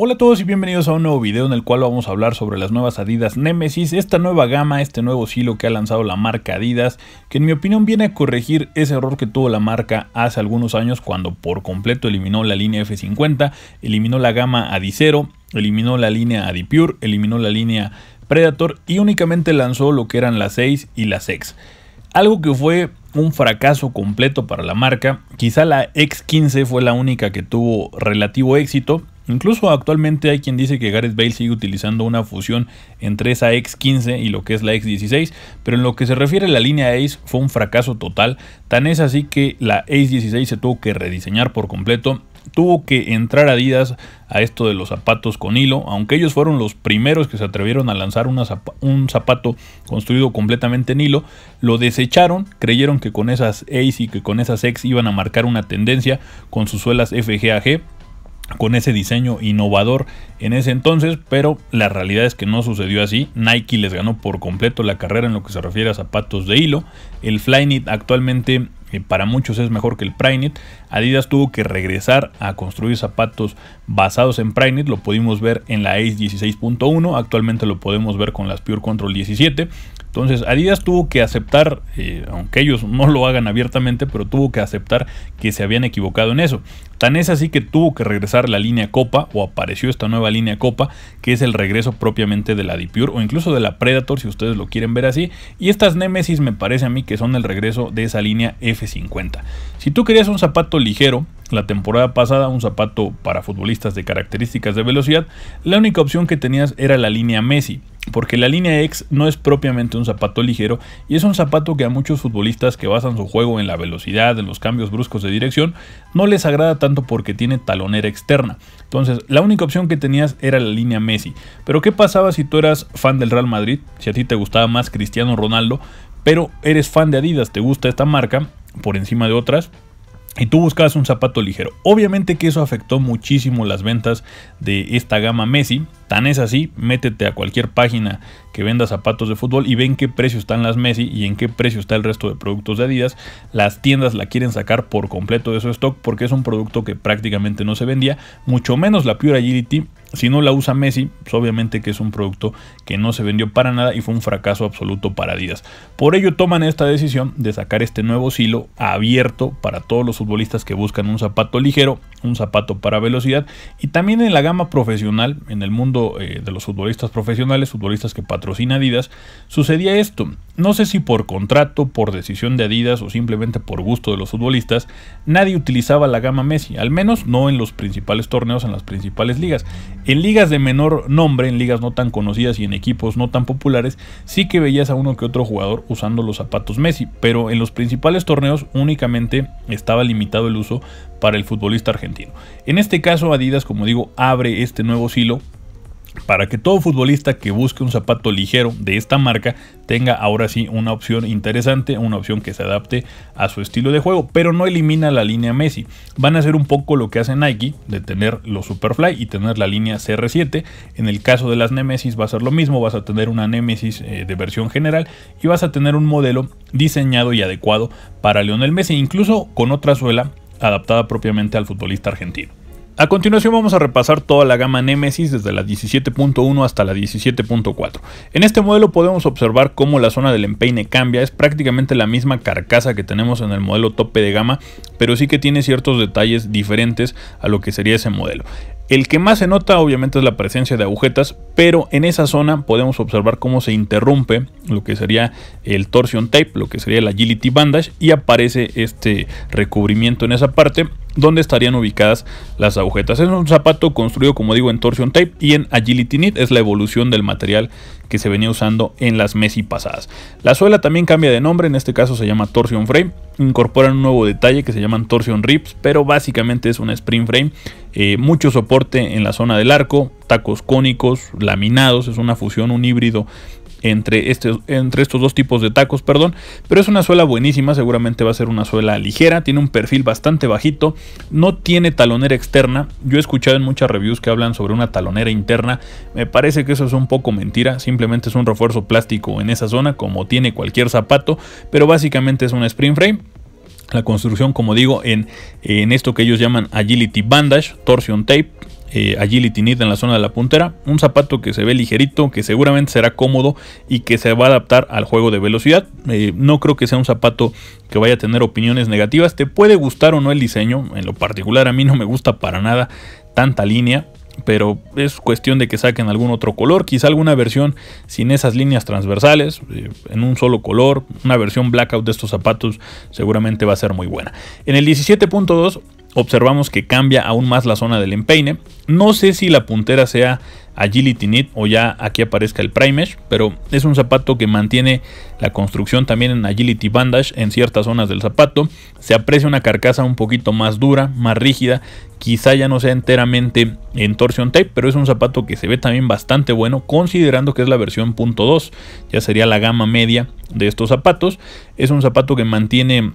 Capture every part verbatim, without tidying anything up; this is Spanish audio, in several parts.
Hola a todos y bienvenidos a un nuevo video en el cual vamos a hablar sobre las nuevas Adidas Nemeziz, esta nueva gama, este nuevo silo que ha lanzado la marca Adidas, que en mi opinión viene a corregir ese error que tuvo la marca hace algunos años cuando por completo eliminó la línea F cincuenta, eliminó la gama Adizero, eliminó la línea Adipure, eliminó la línea Predator y únicamente lanzó lo que eran las seis y las X. Algo que fue un fracaso completo para la marca, quizá la X quince fue la única que tuvo relativo éxito. Incluso actualmente hay quien dice que Gareth Bale sigue utilizando una fusión entre esa X quince y lo que es la X dieciséis, pero en lo que se refiere a la línea Ace fue un fracaso total, tan es así que la Ace dieciséis se tuvo que rediseñar por completo, tuvo que entrar Adidas a esto de los zapatos con hilo, aunque ellos fueron los primeros que se atrevieron a lanzar una zap- un zapato construido completamente en hilo, lo desecharon, creyeron que con esas Ace y que con esas X iban a marcar una tendencia con sus suelas F G A G, con ese diseño innovador en ese entonces, pero la realidad es que no sucedió así. Nike les ganó por completo la carrera en lo que se refiere a zapatos de hilo. El Flyknit actualmente eh, para muchos es mejor que el Primeknit. Adidas tuvo que regresar a construir zapatos basados en Primeknit, lo pudimos ver en la Ace dieciséis punto uno, actualmente lo podemos ver con las Pure Control diecisiete. Entonces Adidas tuvo que aceptar, eh, aunque ellos no lo hagan abiertamente, pero tuvo que aceptar que se habían equivocado en eso. Tan es así que tuvo que regresar la línea Copa, o apareció esta nueva línea Copa, que es el regreso propiamente de la DiPure o incluso de la Predator, si ustedes lo quieren ver así. Y estas Nemeziz me parece a mí que son el regreso de esa línea F cincuenta. Si tú querías un zapato ligero, la temporada pasada un zapato para futbolistas de características de velocidad, la única opción que tenías era la línea Messi, porque la línea X no es propiamente un zapato ligero y es un zapato que a muchos futbolistas que basan su juego en la velocidad, en los cambios bruscos de dirección, no les agrada tanto porque tiene talonera externa. Entonces la única opción que tenías era la línea Messi, pero ¿qué pasaba si tú eras fan del Real Madrid? Si a ti te gustaba más Cristiano Ronaldo, pero eres fan de Adidas, te gusta esta marca por encima de otras, y tú buscabas un zapato ligero. Obviamente que eso afectó muchísimo las ventas de esta gama Messi. Tan es así, métete a cualquier página que venda zapatos de fútbol y ve en qué precio están las Messi y en qué precio está el resto de productos de Adidas. Las tiendas la quieren sacar por completo de su stock porque es un producto que prácticamente no se vendía, mucho menos la Pure Agility. Si no la usa Messi, pues obviamente que es un producto que no se vendió para nada y fue un fracaso absoluto para Adidas. Por ello toman esta decisión de sacar este nuevo silo abierto para todos los futbolistas que buscan un zapato ligero, un zapato para velocidad, y también en la gama profesional, en el mundo de los futbolistas profesionales, futbolistas que patrocina Adidas, sucedía esto. No sé si por contrato, por decisión de Adidas o simplemente por gusto de los futbolistas, nadie utilizaba la gama Messi, al menos no en los principales torneos, en las principales ligas. En ligas de menor nombre, en ligas no tan conocidas y en equipos no tan populares, sí que veías a uno que otro jugador usando los zapatos Messi, pero en los principales torneos únicamente estaba limitado el uso para el futbolista argentino. En este caso Adidas, como digo, abre este nuevo silo para que todo futbolista que busque un zapato ligero de esta marca tenga ahora sí una opción interesante, una opción que se adapte a su estilo de juego, pero no elimina la línea Messi. Van a hacer un poco lo que hace Nike de tener los Superfly y tener la línea C R siete. En el caso de las Nemeziz va a ser lo mismo, vas a tener una Nemeziz eh, de versión general y vas a tener un modelo diseñado y adecuado para Lionel Messi, incluso con otra suela adaptada propiamente al futbolista argentino. A continuación vamos a repasar toda la gama Nemeziz desde la diecisiete punto uno hasta la diecisiete punto cuatro. En este modelo podemos observar cómo la zona del empeine cambia, es prácticamente la misma carcasa que tenemos en el modelo tope de gama, pero sí que tiene ciertos detalles diferentes a lo que sería ese modelo. El que más se nota obviamente es la presencia de agujetas, pero en esa zona podemos observar cómo se interrumpe lo que sería el torsion tape, lo que sería el Agility Bandage, y aparece este recubrimiento en esa parte donde estarían ubicadas las agujetas. Es un zapato construido, como digo, en torsion tape y en Agility Knit, es la evolución del material que se venía usando en las Messi pasadas. La suela también cambia de nombre, en este caso se llama torsion frame, incorporan un nuevo detalle que se llaman torsion ribs, pero básicamente es una spring frame, eh, mucho soporte en la zona del arco, tacos cónicos, laminados, es una fusión, un híbrido entre, este, entre estos dos tipos de tacos, perdón, pero es una suela buenísima, seguramente va a ser una suela ligera, tiene un perfil bastante bajito, no tiene talonera externa. Yo he escuchado en muchas reviews que hablan sobre una talonera interna, me parece que eso es un poco mentira, simplemente es un refuerzo plástico en esa zona como tiene cualquier zapato, pero básicamente es una spring frame. La construcción, como digo, en, en esto que ellos llaman Agility Bandage, torsion tape, eh, Agility Knit en la zona de la puntera. Un zapato que se ve ligerito, que seguramente será cómodo y que se va a adaptar al juego de velocidad. Eh, no creo que sea un zapato que vaya a tener opiniones negativas. Te puede gustar o no el diseño. En lo particular a mí no me gusta para nada tanta línea, pero es cuestión de que saquen algún otro color, quizá alguna versión sin esas líneas transversales, en un solo color. Una versión blackout de estos zapatos seguramente va a ser muy buena. En el diecisiete punto dos observamos que cambia aún más la zona del empeine. No sé si la puntera sea Agility Knit o ya aquí aparezca el Prime Mesh, pero es un zapato que mantiene la construcción también en Agility Bandage en ciertas zonas del zapato. Se aprecia una carcasa un poquito más dura, más rígida, quizá ya no sea enteramente en torsion tape, pero es un zapato que se ve también bastante bueno, considerando que es la versión punto dos, ya sería la gama media de estos zapatos. Es un zapato que mantiene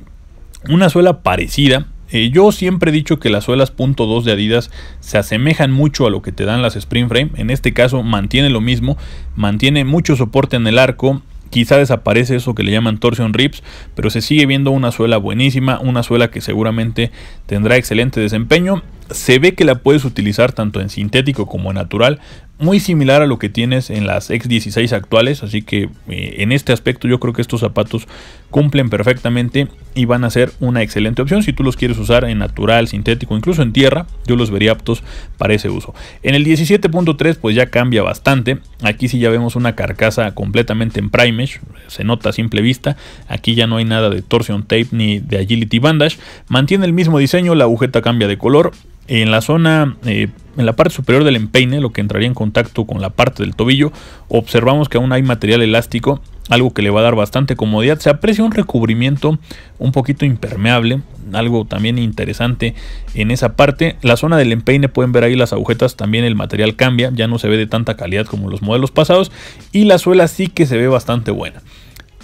una suela parecida. Eh, yo siempre he dicho que las suelas punto dos de Adidas se asemejan mucho a lo que te dan las spring frame. En este caso mantiene lo mismo, mantiene mucho soporte en el arco, quizá desaparece eso que le llaman torsion ribs, pero se sigue viendo una suela buenísima, una suela que seguramente tendrá excelente desempeño. Se ve que la puedes utilizar tanto en sintético como en natural, muy similar a lo que tienes en las X dieciséis actuales, así que eh, en este aspecto yo creo que estos zapatos cumplen perfectamente y van a ser una excelente opción si tú los quieres usar en natural, sintético, incluso en tierra. Yo los vería aptos para ese uso. En el diecisiete punto tres pues ya cambia bastante. Aquí sí ya vemos una carcasa completamente en Prime Mesh, se nota a simple vista. Aquí ya no hay nada de torsion tape ni de Agility Bandage. Mantiene el mismo diseño, la agujeta cambia de color. En la zona, eh, en la parte superior del empeine, lo que entraría en contacto con la parte del tobillo, observamos que aún hay material elástico, algo que le va a dar bastante comodidad. Se aprecia un recubrimiento un poquito impermeable, algo también interesante en esa parte. La zona del empeine, pueden ver ahí las agujetas, también el material cambia, ya no se ve de tanta calidad como los modelos pasados, y la suela sí que se ve bastante buena.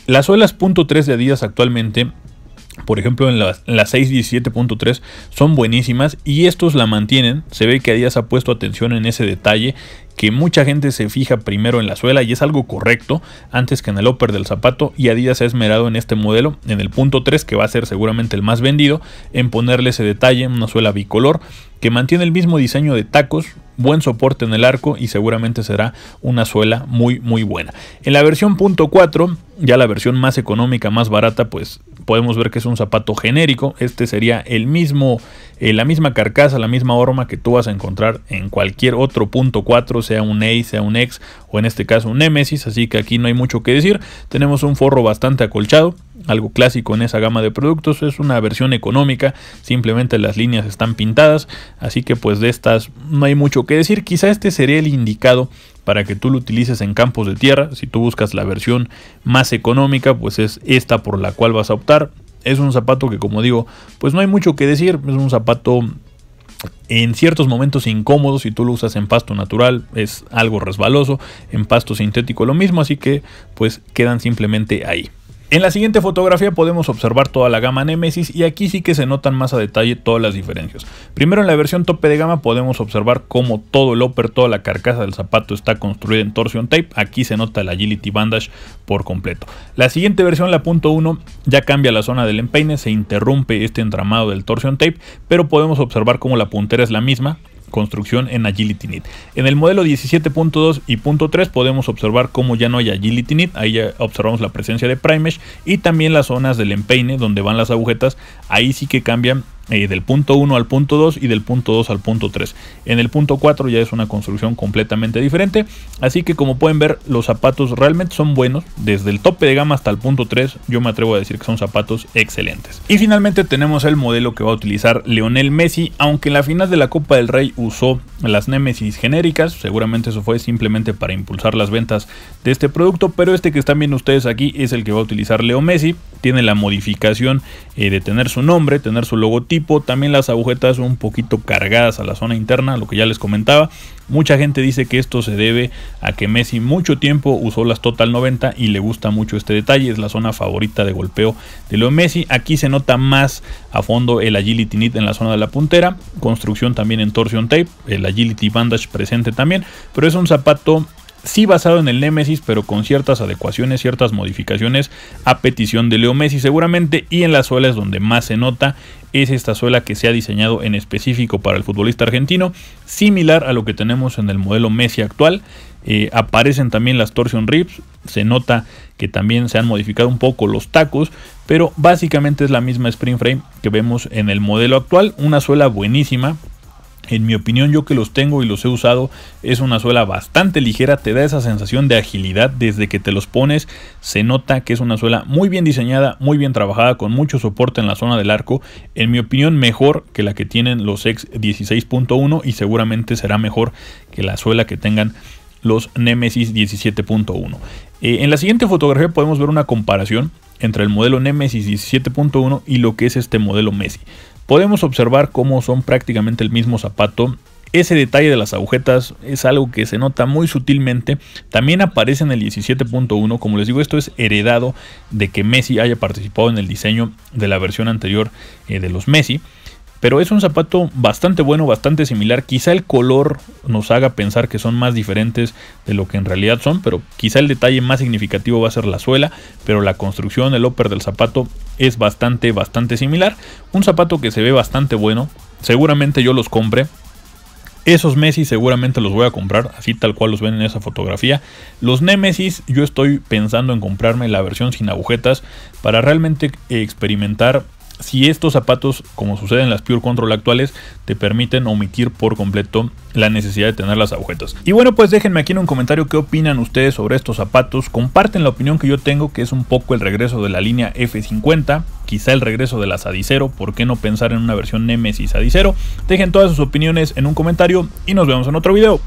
Las suelas punto tres de Adidas actualmente, por ejemplo en las, en las seis diecisiete punto tres, son buenísimas y estos la mantienen. Se ve que Adidas ha puesto atención en ese detalle, que mucha gente se fija primero en la suela, y es algo correcto, antes que en el upper del zapato, y Adidas se ha esmerado en este modelo, en el punto tres, que va a ser seguramente el más vendido, en ponerle ese detalle, una suela bicolor, que mantiene el mismo diseño de tacos, buen soporte en el arco y seguramente será una suela muy muy buena. En la versión punto cuatro, ya la versión más económica, más barata, pues podemos ver que es un zapato genérico. Este sería el mismo, eh, la misma carcasa, la misma horma que tú vas a encontrar en cualquier otro punto cuatro, sea un Ace, sea un X o en este caso un Nemeziz, así que aquí no hay mucho que decir. Tenemos un forro bastante acolchado, algo clásico en esa gama de productos. Es una versión económica, simplemente las líneas están pintadas, así que pues de estas no hay mucho que decir. Quizá este sería el indicado para que tú lo utilices en campos de tierra. Si tú buscas la versión más económica, pues es esta por la cual vas a optar. Es un zapato que, como digo, pues no hay mucho que decir. Es un zapato en ciertos momentos incómodos, si tú lo usas en pasto natural es algo resbaloso, en pasto sintético lo mismo, así que pues quedan simplemente ahí. En la siguiente fotografía podemos observar toda la gama Nemeziz y aquí sí que se notan más a detalle todas las diferencias. Primero, en la versión tope de gama podemos observar cómo todo el upper, toda la carcasa del zapato está construida en torsion tape. Aquí se nota el Agility Bandage por completo. La siguiente versión, la punto uno, ya cambia la zona del empeine, se interrumpe este entramado del torsion tape, pero podemos observar cómo la puntera es la misma, construcción en Agility Knit. En el modelo diecisiete punto dos y punto tres podemos observar cómo ya no hay Agility Knit, ahí ya observamos la presencia de Prime Mesh, y también las zonas del empeine donde van las agujetas, ahí sí que cambian eh, del punto uno al punto dos y del punto dos al punto tres. En el punto cuatro ya es una construcción completamente diferente, así que como pueden ver los zapatos realmente son buenos, desde el tope de gama hasta el punto tres yo me atrevo a decir que son zapatos excelentes. Y finalmente tenemos el modelo que va a utilizar Lionel Messi, aunque en la final de la Copa del Rey usó las Nemeziz genéricas, seguramente eso fue simplemente para impulsar las ventas de este producto, pero este que están viendo ustedes aquí es el que va a utilizar Leo Messi. Tiene la modificación eh, de tener su nombre, tener su logotipo, también las agujetas un poquito cargadas a la zona interna, lo que ya les comentaba. Mucha gente dice que esto se debe a que Messi mucho tiempo usó las Total noventa y le gusta mucho este detalle, es la zona favorita de golpeo de Leo Messi. Aquí se nota más a fondo el Agility Knit en la zona de la puntera, construcción también en torsion tape, el Agility Bandage presente también, pero es un zapato sí basado en el Nemeziz, pero con ciertas adecuaciones, ciertas modificaciones a petición de Leo Messi seguramente, y en las suelas donde más se nota es esta suela que se ha diseñado en específico para el futbolista argentino, similar a lo que tenemos en el modelo Messi actual. Eh, aparecen también las torsion ribs, se nota que también se han modificado un poco los tacos, pero básicamente es la misma spring frame que vemos en el modelo actual. Una suela buenísima. En mi opinión, yo que los tengo y los he usado, es una suela bastante ligera, te da esa sensación de agilidad desde que te los pones. Se nota que es una suela muy bien diseñada, muy bien trabajada, con mucho soporte en la zona del arco. En mi opinión, mejor que la que tienen los X dieciséis punto uno, y seguramente será mejor que la suela que tengan los Nemeziz diecisiete punto uno. Eh, en la siguiente fotografía podemos ver una comparación entre el modelo Nemeziz diecisiete punto uno y lo que es este modelo Messi. Podemos observar cómo son prácticamente el mismo zapato. Ese detalle de las agujetas es algo que se nota muy sutilmente. También aparece en el diecisiete punto uno. Como les digo, esto es heredado de que Messi haya participado en el diseño de la versión anterior eh, de los Messi. Pero es un zapato bastante bueno, bastante similar. Quizá el color nos haga pensar que son más diferentes de lo que en realidad son, pero quizá el detalle más significativo va a ser la suela, pero la construcción, el upper del zapato es bastante, bastante similar. Un zapato que se ve bastante bueno. Seguramente yo los compré. Esos Messi seguramente los voy a comprar, así tal cual los ven en esa fotografía. Los Nemeziz yo estoy pensando en comprarme la versión sin agujetas para realmente experimentar si estos zapatos, como sucede en las Pure Control actuales, te permiten omitir por completo la necesidad de tener las agujetas. Y bueno, pues déjenme aquí en un comentario qué opinan ustedes sobre estos zapatos. Comparten la opinión que yo tengo, que es un poco el regreso de la línea F cincuenta, quizá el regreso de las Adizero. ¿Por qué no pensar en una versión Nemeziz Adizero? Dejen todas sus opiniones en un comentario y nos vemos en otro video.